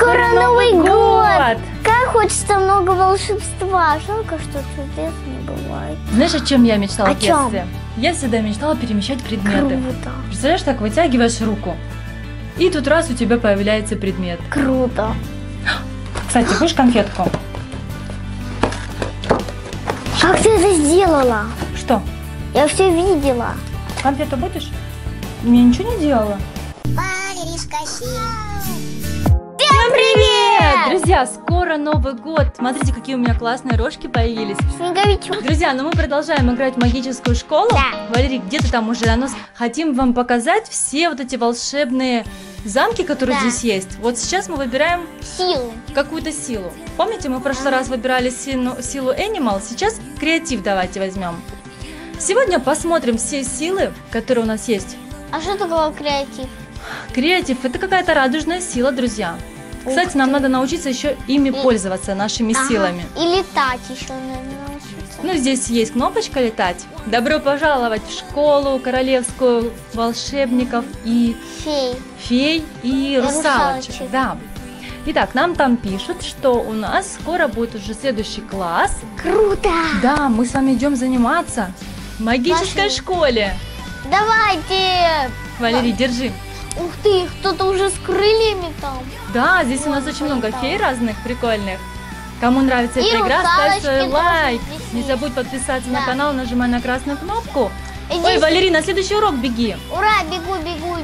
Скоро Новый год! Как хочется много волшебства. Жалко, что чудес не бывает. Знаешь, о чем я мечтала в детстве? Я всегда мечтала перемещать предметы. Круто. Представляешь, так вытягиваешь руку, и тут раз у тебя появляется предмет. Круто. Кстати, хочешь конфетку? Как ты это сделала? Что? Я все видела. Конфету будешь? Мне ничего не делала. Валеришка Сим. Всем привет! Друзья, скоро Новый год. Смотрите, какие у меня классные рожки появились. Снеговичок. Друзья, ну мы продолжаем играть в магическую школу. Да. Валерий, где ты там уже? Хотим вам показать все вот эти волшебные замки, которые здесь есть. Вот сейчас мы выбираем силу. Какую-то силу. Помните, мы в прошлый раз выбирали силу Animal, сейчас креатив давайте возьмем. Сегодня посмотрим все силы, которые у нас есть. А что такое креатив? Креатив – это какая-то радужная сила, друзья. Кстати, нам надо научиться еще ими пользоваться, нашими силами. И летать еще надо научиться. Ну, здесь есть кнопочка «Летать». Добро пожаловать в школу королевскую волшебников и фей и русалочек. Да. Итак, нам там пишут, что у нас скоро будет уже следующий класс. Круто! Да, мы с вами идем заниматься в магической школе. Давайте! Валерий, держи. Ух ты, кто-то уже с крыльями там. Да, здесь у нас очень много фей разных, прикольных. Кому нравится эта игра, ставь свой лайк. Не забудь подписаться на канал, нажимай на красную кнопку. Ой, Валерий, на следующий урок беги. Ура, бегу.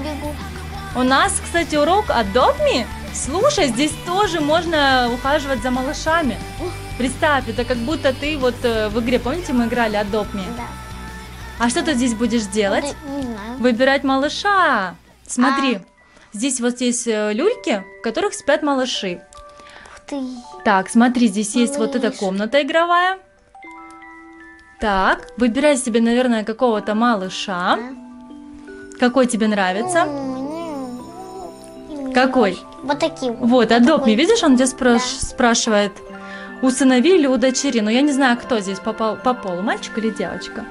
У нас, кстати, урок Адопми. Слушай, здесь тоже можно ухаживать за малышами. Представь, это как будто ты вот в игре, помните, мы играли Адопми? Да. А что ты здесь будешь делать? Не знаю. Выбирать малыша. Смотри, здесь вот есть люльки, в которых спят малыши. Ух ты. Так, смотри, здесь есть вот эта комната игровая. Так, выбирай себе, наверное, какого-то малыша. Какой тебе нравится? Какой? Вот таким. Вот, Адопми, видишь, он тебя спрашивает, усынови или удочери. Но я не знаю, кто здесь по полу, мальчик или девочка.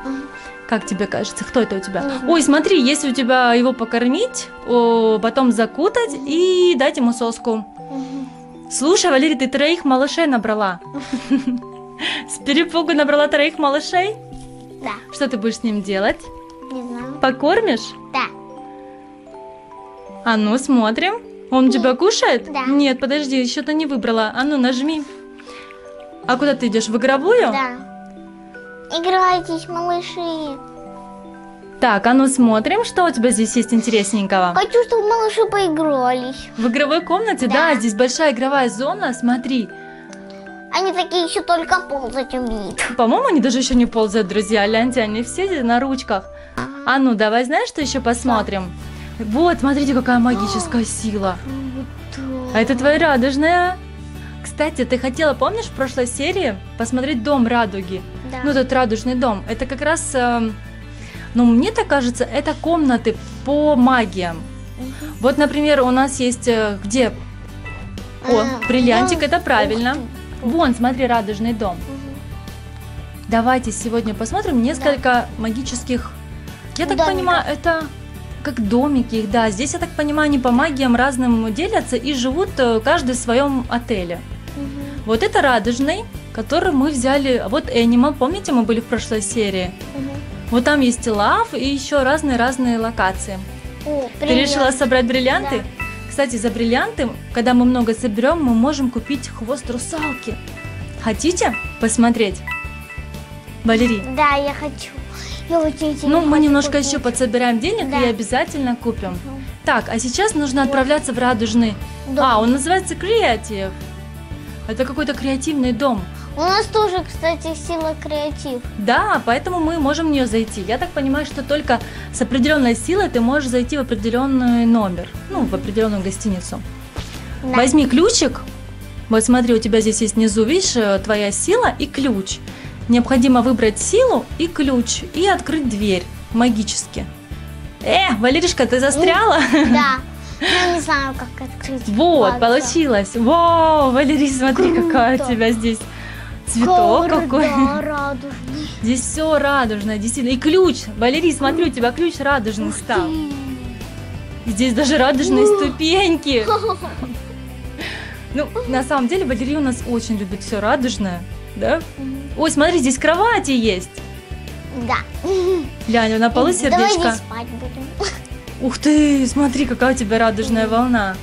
Как тебе кажется, кто это у тебя? Ой, смотри, если у тебя его покормить, потом закутать и дать ему соску. Слушай, Валерий, ты 3 малышей набрала. С перепугу набрала 3 малышей? Да. Что ты будешь с ним делать? Не знаю. Покормишь? Да. А ну, смотрим. Он тебя кушает? Да. Нет, подожди, еще ты не выбрала. А ну, нажми. А куда ты идешь? В игровую? Да. Играйтесь, малыши. Так, а ну смотрим, что у тебя здесь есть интересненького. Хочу, чтобы малыши поигрались. В игровой комнате, да, здесь большая игровая зона, смотри. Они такие еще только ползать умеют. По-моему, они даже еще не ползают, друзья. Гляньте, они все на ручках. А ну, давай, знаешь, что еще посмотрим? Вот, смотрите, какая магическая сила. А это твоя радужная. Кстати, ты хотела, помнишь, в прошлой серии посмотреть дом радуги? Да. Ну, этот радужный дом. Это как раз, ну, мне так кажется, это комнаты по магиям. Вот, например, у нас есть где? О, бриллиантик, это правильно. Вон, смотри, радужный дом. Давайте сегодня посмотрим несколько магических, я так понимаю, это... Как домики их, да. Здесь, я так понимаю, они по магиям разным делятся и живут каждый в своем отеле. Вот это радужный, который мы взяли. Вот Animal, помните, мы были в прошлой серии? Вот там есть и лав, и еще разные-разные локации. О, ты решила собрать бриллианты? Да. Кстати, за бриллианты, когда мы много соберем, мы можем купить хвост русалки. Хотите посмотреть? Валерий? Да, я хочу. Ну, мы немножко еще подсобираем денег и обязательно купим. Так, а сейчас нужно отправляться в радужный. А, он называется креатив. Это какой-то креативный дом. У нас тоже, кстати, сила креатив. Да, поэтому мы можем в нее зайти. Я так понимаю, что только с определенной силой ты можешь зайти в определенный номер. Ну, в определенную гостиницу. Да. Возьми ключик. Вот смотри, у тебя здесь есть внизу, видишь, твоя сила и ключ. Необходимо выбрать силу и ключ и открыть дверь магически. Валеришка, ты застряла? Да, я не знаю, как открыть. Вот, получилось. Вау, Валерий, смотри, какая у тебя здесь цветок какой. Здесь все радужное, действительно. И ключ, Валерий, смотри, у тебя ключ радужный стал. Здесь даже радужные ступеньки. Ну, на самом деле, Валерий у нас очень любит все радужное, да? Ой, смотри, здесь кровати есть. Да. Глянь, на полу сердечко. Давай спать будем. Ух ты, смотри, какая у тебя радужная волна.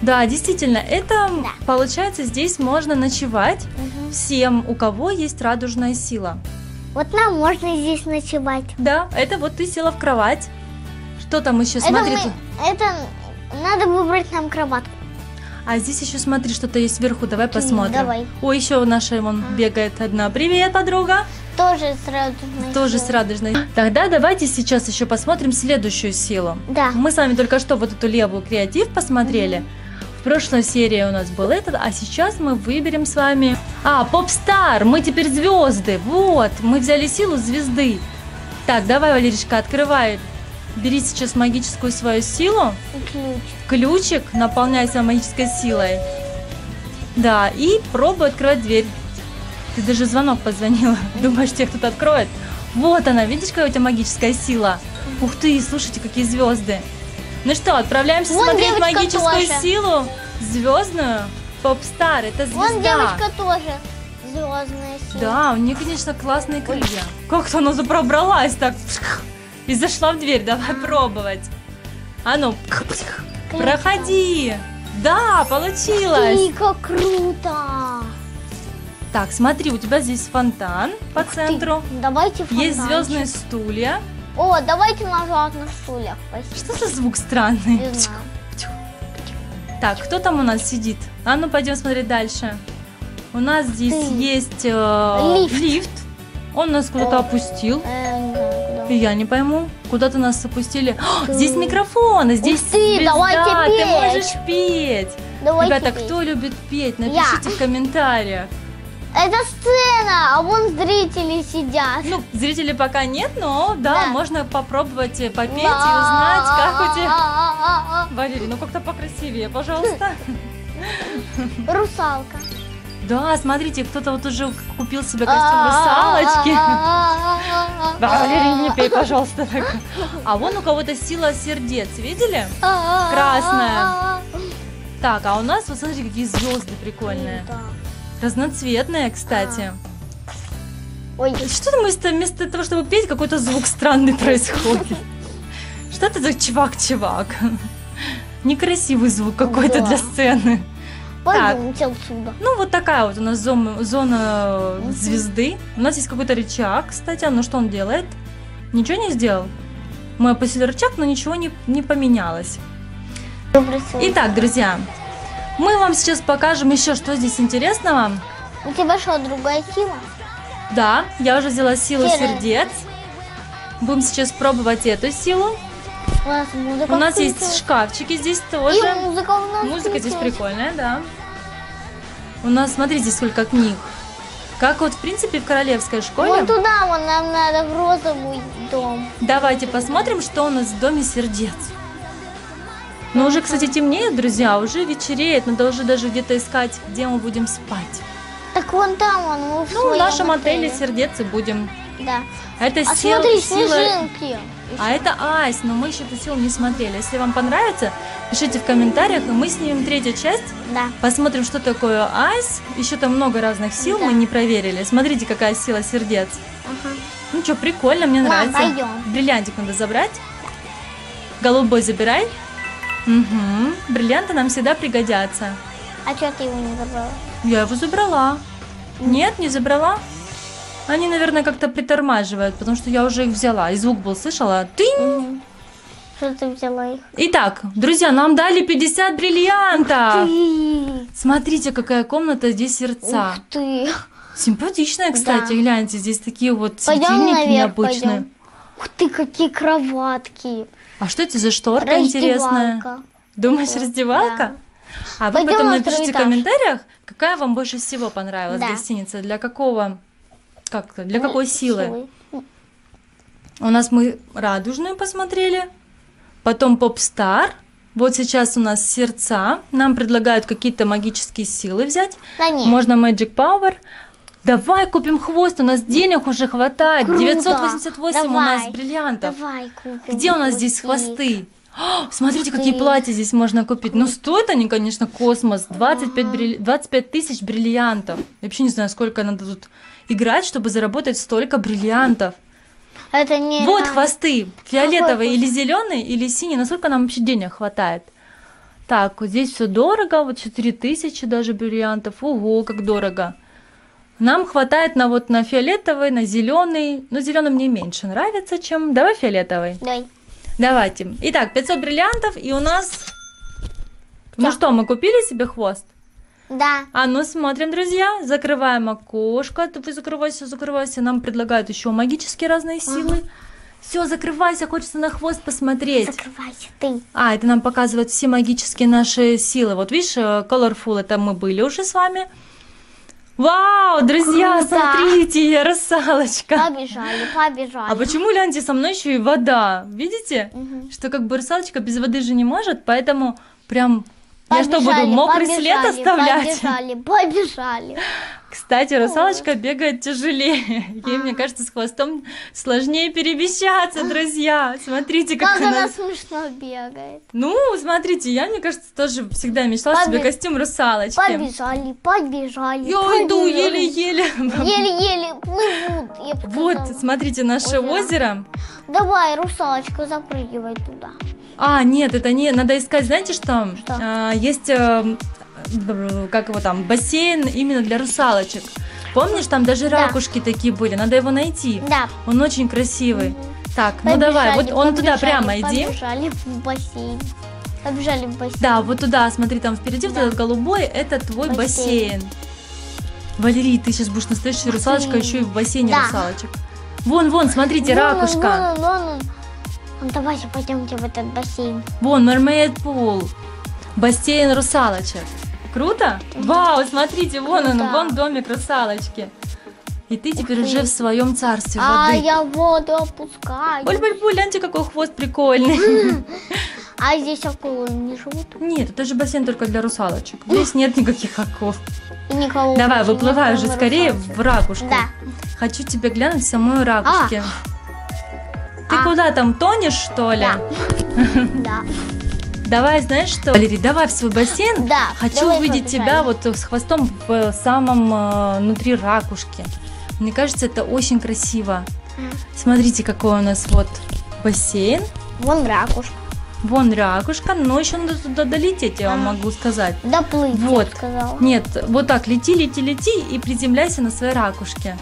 Да, действительно, это, получается, здесь можно ночевать всем, у кого есть радужная сила. Вот нам можно здесь ночевать. Да, это вот ты села в кровать. Что там еще? Смотри. Это надо выбрать нам кроватку. А здесь еще, смотри, что-то есть вверху. Давай посмотрим. Давай. О, еще наша вон бегает одна. Привет, подруга. Тоже с радужной. Тоже с радужной. Тогда давайте сейчас еще посмотрим следующую силу. Да. Мы с вами только что вот эту левую креатив посмотрели. В прошлой серии у нас был этот, а сейчас мы выберем с вами... А, Попстар, мы теперь звезды. Вот, мы взяли силу звезды. Так, давай, Валеришка, открывай. Бери сейчас магическую свою силу. Ключик, наполняйся магической силой. Да, и пробуй открывать дверь. Ты даже звонок позвонила. Думаешь, тебе кто-то откроет? Вот она, видишь, какая у тебя магическая сила? Ух ты, слушайте, какие звезды. Ну что, отправляемся вон смотреть магическую тоже. Силу звездную. Попстар, это звезда. Вон девочка тоже звездная сила. Да, у нее, конечно, классные крылья. Как-то она пробралась так и зашла в дверь. Давай пробовать. А ну, проходи. Да, получилось. И как круто. Так, смотри, у тебя здесь фонтан по центру. Давайте фонтан. Есть звездные стулья. О, давайте нажать на стульях. Спасибо. Что за звук странный? Не знаю. Так, кто там у нас сидит? А ну, пойдем смотреть дальше. У нас здесь есть лифт. Он нас куда-то опустил. Я не пойму, куда-то нас опустили. О, здесь микрофон, здесь звезда. Давайте ты можешь петь. Давайте Ребята, петь. Кто любит петь, напишите в комментариях. Это сцена, а вон зрители сидят. Ну, зрителей пока нет, но да, можно попробовать попеть и узнать, как у тебя... Валерий, ну как-то покрасивее, пожалуйста. Русалка. Да, смотрите, кто-то вот уже купил себе костюм русалочки. Валерий, не пей, пожалуйста. А вон у кого-то сила сердец, видели? Красная. Так, а у нас, вот смотрите, какие звезды прикольные. Разноцветная, кстати. Ой. Что там вместо того, чтобы петь, какой-то звук странный происходит? Что это за чувак-чувак? Некрасивый звук какой-то для сцены. Пойдемте отсюда. Ну, вот такая вот у нас зона звезды. У нас есть какой-то рычаг, кстати. Ну, что он делает? Ничего не сделал. Мы опустили рычаг, но ничего не поменялось. Итак, друзья, мы вам сейчас покажем еще, что здесь интересного. У тебя что, другая сила? Да, я уже взяла силу сердец. Будем сейчас пробовать эту силу. У нас есть шкафчики здесь тоже. И музыка у нас здесь прикольная, да. У нас, смотрите, сколько книг. Как вот, в принципе, в Королевской школе. Вот туда нам надо, в розовый дом. Давайте посмотрим, что у нас в доме сердец. Но уже, кстати, темнеет, друзья, уже вечереет. Надо уже даже где-то искать, где мы будем спать. Так вон там он. Ну, в нашем отеле сердец и будем. Да. Это смотри, снежинки. А это айс, но мы еще эту силу не смотрели. Если вам понравится, пишите в комментариях, и мы снимем третью часть. Да. Посмотрим, что такое айс. Еще там много разных сил мы не проверили. Смотрите, какая сила сердец. Ну что, прикольно, мне нравится. Пойдем. Бриллиантик надо забрать. Голубой забирай. Бриллианты нам всегда пригодятся. А что ты его не забрала? Я его забрала. Нет, не забрала. Они, наверное, как-то притормаживают, потому что я уже их взяла. И звук был, слышала? Что ты взяла их? Итак, друзья, нам дали 50 бриллиантов. Смотрите, какая комната, здесь сердца. Ух ты. Симпатичная, кстати, гляньте, здесь такие вот светильники необычные. Ух ты, какие кроватки. А что это за шторка интересная? Думаешь, раздевалка? Да. А вы потом напишите в комментариях, какая вам больше всего понравилась гостиница, для какого, для какой силы. У нас мы радужную посмотрели, потом Попстар. Вот сейчас у нас сердца. Нам предлагают какие-то магические силы взять. Да нет. Можно Magic Power. Давай купим хвост, у нас денег уже хватает. Круто. 988 у нас бриллиантов. Давай купим. Где у нас здесь хвосты? Смотрите, какие платья здесь можно купить. Ну, стоят они, конечно, космос. 25 тысяч бриллиантов. Я вообще не знаю, сколько надо тут играть, чтобы заработать столько бриллиантов. Это не вот нам... хвосты. Фиолетовый или зеленый, или синий. Насколько нам вообще денег хватает? Так, вот здесь все дорого. Вот 4000 даже бриллиантов. Ого, как дорого. Нам хватает на вот на фиолетовый, на зеленый. Но зеленый мне меньше нравится, чем... Давай фиолетовый. Дай. Давайте. Итак, 500 бриллиантов, и у нас... Да. Ну что, мы купили себе хвост? Да. А ну смотрим, друзья. Закрываем окошко. Ты закрывайся, закрывайся. Нам предлагают еще магические разные силы. Ага. Все, закрывайся, хочется на хвост посмотреть. Закрывайся ты. А, это нам показывают все магические наши силы. Вот видишь, Colorful, это мы были уже с вами. Вау, друзья, круто. Смотрите, русалочка. Побежали, побежали. А почему, гляньте, со мной еще и вода? Видите, что как бы русалочка без воды же не может, поэтому прям... Побежали, я что, буду мокрый след оставлять? Побежали, побежали. Кстати, русалочка бегает тяжелее. Ей, мне кажется, с хвостом сложнее перемещаться, друзья. Смотрите, как она смешно бегает. Ну, смотрите, я, мне кажется, тоже всегда мечтала себе костюм русалочки. Побежали, побежали. Я иду еле-еле. Еле-еле плывут. Вот, смотрите, наше озеро. Давай, русалочка, запрыгивай туда. А, нет, это не... Надо искать, знаете что? Есть... как его там, бассейн именно для русалочек. Помнишь, там даже ракушки такие были, надо его найти. Да. Он очень красивый. Так, побежали, ну давай, вот он туда прямо иди. Побежали в бассейн. Побежали в бассейн. Да, вот туда, смотри, там впереди, вот этот голубой, это твой бассейн. Валерий, ты сейчас будешь настоящая русалочка, еще и в бассейне русалочек. Вон, вон, смотрите, ракушка. Вон, давайте пойдемте в этот бассейн. Вон, Mermaid Pool. Бассейн русалочек. Круто? Вау, смотрите, вон он, вон домик русалочки. И ты теперь уже в своем царстве воды. А я воду опускаю. Буль-буль-буль, гляньте, какой хвост прикольный. А здесь акулы не живут? Нет, это же бассейн только для русалочек. Здесь нет никаких акул. Никого. Давай, выплывай уже скорее в ракушку. Да. Хочу тебе глянуть в самой ракушке. Ты куда там, тонешь, что ли? Да. Давай, знаешь что, Валерий, давай в свой бассейн. Да, хочу увидеть тебя вот с хвостом в самом внутри ракушки. Мне кажется, это очень красиво. Смотрите, какой у нас вот бассейн. Вон ракушка. Вон ракушка, но еще надо туда долететь, я вам могу сказать. Доплыть, вот. Я сказала. Нет, вот так лети, лети, лети и приземляйся на своей ракушке.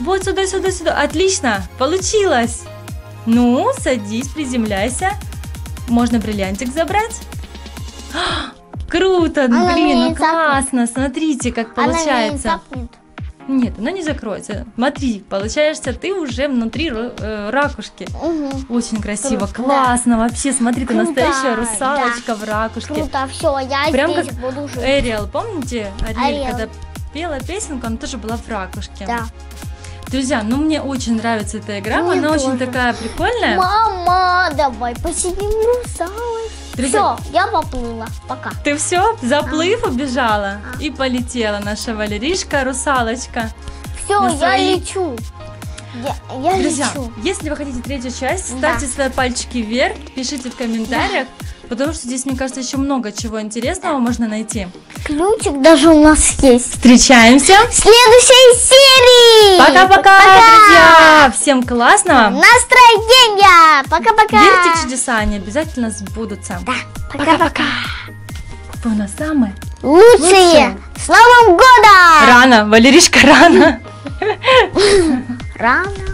Вот сюда, сюда, сюда. Отлично, получилось. Ну, садись, приземляйся. Можно бриллиантик забрать? Круто, она, блин, ну классно, смотрите, как получается. Она не... Нет, она не закроется. Смотри, получаешься ты уже внутри ракушки. Угу. Очень красиво, круто, классно, вообще, смотри, ты настоящая русалочка в ракушке. Круто, все, я прям здесь как буду жить. Ариэль, помните? Ариэль, когда пела песенку, она тоже была в ракушке. Да. Друзья, ну мне очень нравится эта игра, мне она тоже очень такая прикольная. Мама, давай посидим русалочкой. Друзья, все, я поплыла, пока. Ты все, заплыв, убежала и полетела наша Валеришка, русалочка. Все, я лечу. Я друзья, лечу. Если вы хотите третью часть, ставьте свои пальчики вверх, пишите в комментариях, потому что здесь, мне кажется, еще много чего интересного можно найти. Ключик даже у нас есть. Встречаемся в следующей серии. Пока-пока, друзья. Всем классного настроения. Пока-пока. Верьте в чудеса, они обязательно сбудутся. Да. Пока-пока. Вы у нас самые лучшие. С Новым годом. Рано, Валеришка, рано. Рано.